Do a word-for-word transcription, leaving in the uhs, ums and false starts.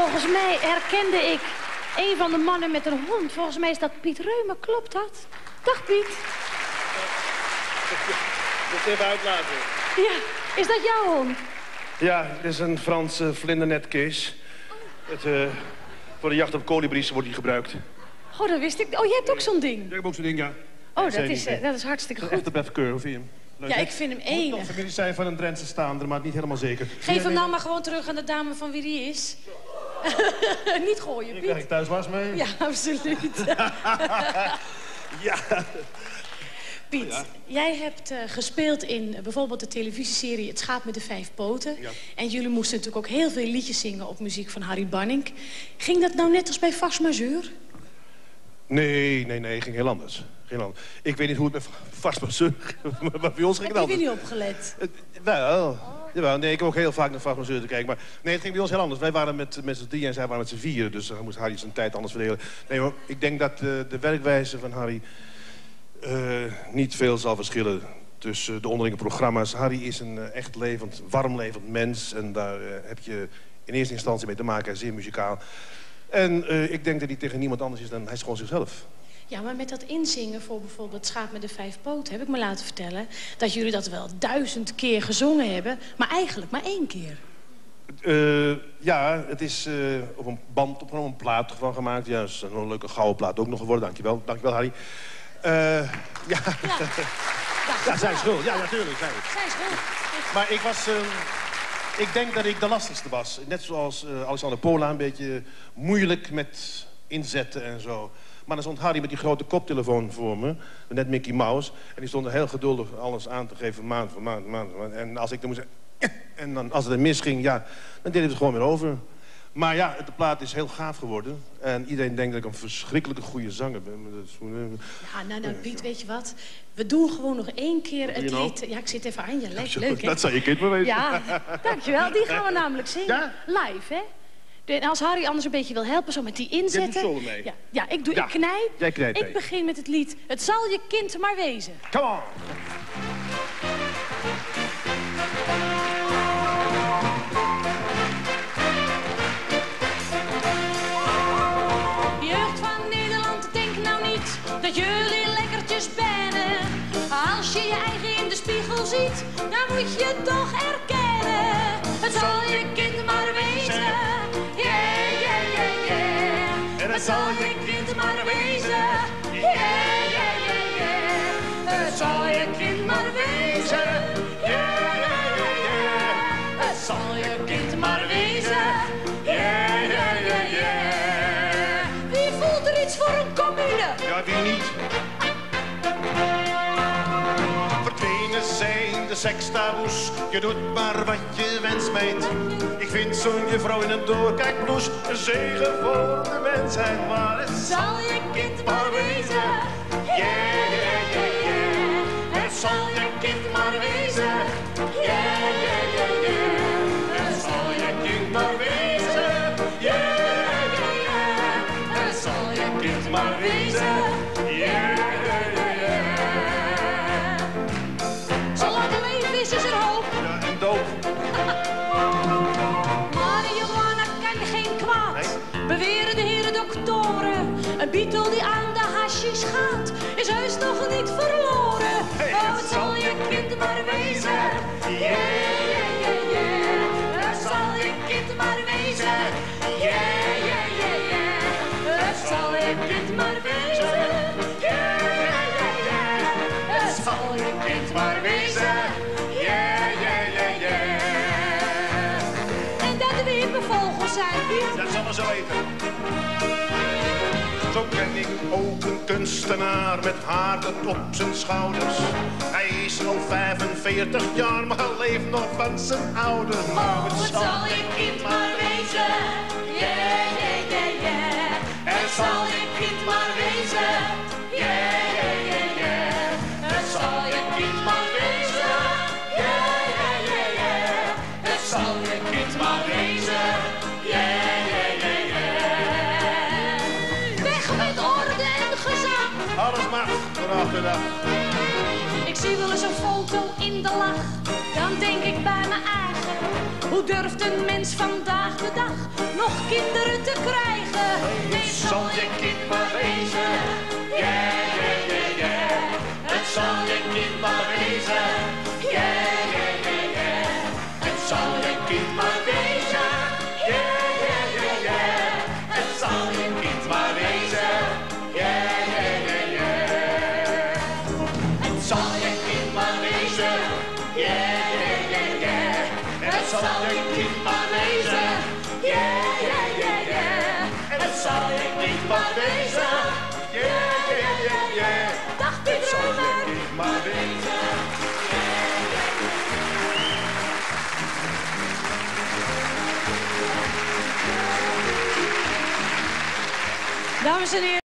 Volgens mij herkende ik een van de mannen met een hond. Volgens mij is dat Piet Reumer, klopt dat? Dag Piet. Dat even uitlaten. Ja, is dat jouw hond? Ja, het is een Franse vlindernetkees. Uh, voor de jacht op kolibries wordt die gebruikt. Oh, dat wist ik. Oh, jij hebt ook zo'n ding? Ja, ik heb ook zo'n ding, ja. Oh, dat, dat, is, uh, dat is hartstikke goed. Dat is echt de best keur, hoe vind je hem? Leuk, ja, ik vind hem één. Het moet familie zijn van een Drentse staander, maar niet helemaal zeker. Geef hem nou maar gewoon terug aan de dame van wie die is. Niet gooien, Piet. Hier krijg ik thuis was mee. Ja, absoluut. Ja. Piet, ja. Jij hebt uh, gespeeld in uh, bijvoorbeeld de televisieserie Het schaap met de vijf poten. Ja. En jullie moesten natuurlijk ook heel veel liedjes zingen op muziek van Harry Bannink. Ging dat nou net als bij Farce Majeure? Nee, nee, nee, ging heel anders. Geen land. Ik weet niet hoe het met Farce Majeure, maar bij ons ging het anders. Heb je niet opgelet? Nou, oh. Jawel, nee, ik heb ook heel vaak naar Farce Majeure te kijken. Maar nee, het ging bij ons heel anders. Wij waren met, met z'n drieën en zij waren met z'n vieren. Dus dan moest Harry zijn tijd anders verdelen. Nee, maar ik denk dat uh, de werkwijze van Harry uh, niet veel zal verschillen tussen de onderlinge programma's. Harry is een uh, echt levend, warm levend mens. En daar uh, heb je in eerste instantie mee te maken. Hij is zeer muzikaal. En uh, ik denk dat hij tegen niemand anders is dan hij is gewoon zichzelf. Ja, maar met dat inzingen voor bijvoorbeeld Het schaap met de vijf poten heb ik me laten vertellen dat jullie dat wel duizend keer gezongen hebben, maar eigenlijk maar één keer. Uh, ja, het is uh, op een band opgenomen, een plaat van gemaakt. Ja, is een leuke gouden plaat ook nog geworden. Dankjewel, dankjewel Harry. Uh, ja, ja. Ja, zijn schuld. Ja, natuurlijk. Zijn schuld. Maar ik was... Uh... Ik denk dat ik de lastigste was. Net zoals uh, Alexander Pola, een beetje moeilijk met inzetten en zo. Maar dan stond Harry met die grote koptelefoon voor me. Net Mickey Mouse. En die stond er heel geduldig alles aan te geven, maand voor maand, maand voor maand. En als ik dan moest zeggen, en dan, als het er misging, ja, dan deed ik het gewoon weer over. Maar ja, de plaat is heel gaaf geworden. En iedereen denkt dat ik een verschrikkelijke goede zanger ben. Maar dat is... Ja, nou, nou, Piet, weet je wat? We doen gewoon nog één keer het lied. Ja, ik zit even aan je. Leuk, leuk, hè? Dat zou je kind maar wezen. Ja, dankjewel. Die gaan we namelijk zingen. Ja? Live, hè? En als Harry anders een beetje wil helpen, zo met die inzetten. Jij doet mee. Ja, ja, ik doe, ja. Ik knijp. Jij knijpt mee. Ik begin met het lied Het zal je kind maar wezen. Come on. Dat jullie lekkertjes bennen. Als je je eigen in de spiegel ziet, dan moet je toch erkennen. Het zal je kind maar wezen. Yeah, yeah, yeah, yeah. En het zal je kind maar wezen. Yeah, yeah, yeah, yeah. Het zal je kind maar wezen. Yeah, yeah, yeah, yeah. Het zal je kind maar wezen. Yeah, yeah, yeah, yeah. Wie voelt er iets voor een commune? Ja, wie niet? Verdwenen zijn de sekstaboes. Je doet maar wat je wenst, meid. Ik vind zo'n juffrouw in een doorkijkbloes een zegen voor de mensheid. Maar het zal je kind maar wezen. Yeah, yeah, yeah, yeah. Het zal je kind maar wezen. Yeah, yeah, yeah, yeah. Het zal je kind maar wezen. Yeah. Maar wezen, yeah, yeah, yeah. Zolang er leven is, is er hoop. Ja, en doop. Marihuana kan geen kwaad, nee? Beweren de heren doktoren. Een beetle die aan de hashish gaat, is heus nog niet verloren. Hey, oh, het zal je kind maar wezen, yeah, yeah, yeah, yeah. Het zal je kind maar wezen, yeah. Het zal je kind maar wezen, yeah, yeah, yeah, yeah. Het zal je kind maar wezen, yeah, yeah, yeah, yeah. En dat we in bevolgen zijn, Piet. Dat zal maar zo even. Zo ken ik ook een kunstenaar met haren op zijn schouders. Hij is al vijfenveertig jaar, maar leeft nog van zijn ouders. Oh, het zal je kind maar wezen, yeah, yeah, yeah, yeah. Het zal je kind maar wezen, yeah, yeah, yeah, yeah. Het zal je kind maar wezen, yeah, yeah, yeah, yeah. Het zal je kind maar wezen, yeah, yeah, yeah, yeah. Weg met orde en gezag. Alles mag vanaf de dag. Ik zie wel eens een foto in de lach, dan denk ik bij mijn eigen. Hoe durft een mens vandaag de dag nog nog kinderen te krijgen. Het zal je kind maar wezen. Yeah, yeah, yeah, yeah. Het zal je kind maar wezen. Yeah, yeah, yeah, yeah. Het zal je kind maar wezen. Yeah, yeah, yeah, yeah. Het zal je kind maar wezen. Yeah, yeah, yeah, yeah. Het zal je kind maar wezen. Yeah, yeah, yeah, yeah. Het zal je kind maar wezen. Yeah, yeah, yeah, yeah. Het zal je kind maar wezen. Yeah, yeah, yeah, yeah. Dag Piet Reumer. Het zal je kind maar wezen. Dames en heren.